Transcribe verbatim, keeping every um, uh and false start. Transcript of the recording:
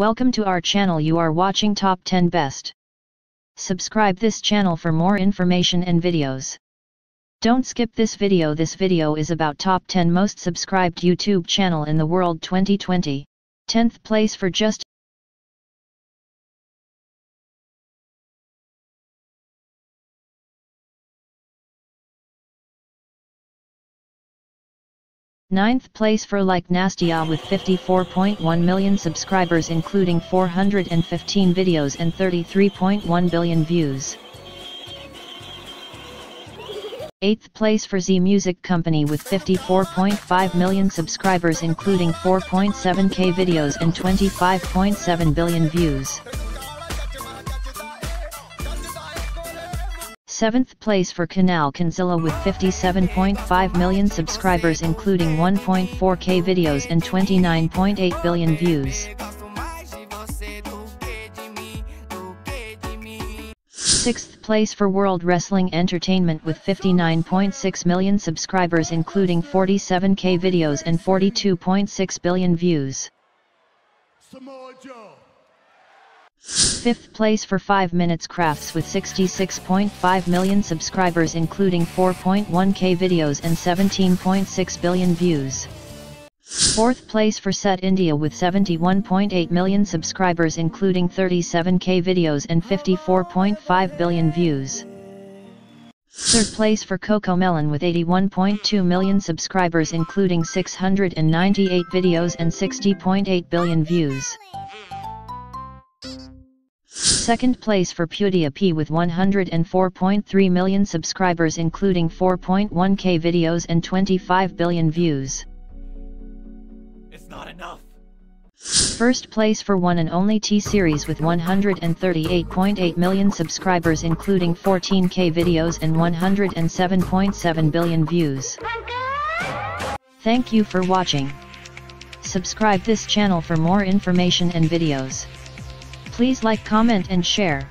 Welcome to our channel. You are watching top ten best. Subscribe this channel for more information and videos. Don't skip this video. This video is about top ten most subscribed YouTube channel in the world twenty twenty, tenth place for just ninth place for Like Nastya with fifty-four point one million subscribers including four hundred fifteen videos and thirty-three point one billion views. eighth place for Zee Music Company with fifty-four point five million subscribers including four point seven K videos and twenty-five point seven billion views. seventh place for Canal KondZilla with fifty-seven point five million subscribers including one point four K videos and twenty-nine point eight billion views. sixth place for World Wrestling Entertainment with fifty-nine point six million subscribers including forty-seven K videos and forty-two point six billion views. fifth place for five minutes Crafts with sixty-six point five million subscribers including four point one K videos and seventeen point six billion views. fourth place for Set India with seventy-one point eight million subscribers including thirty-seven K videos and fifty-four point five billion views. third place for Cocomelon with eighty-one point two million subscribers including six hundred ninety-eight videos and sixty point eight billion views. second place for PewDiePie with one hundred four point three million subscribers including four point one K videos and twenty-five billion views. It's not enough. first place for one and only T-Series with one hundred thirty-eight point eight million subscribers including fourteen K videos and one hundred seven point seven billion views. Thank you for watching. Subscribe this channel for more information and videos. Please like, comment and share.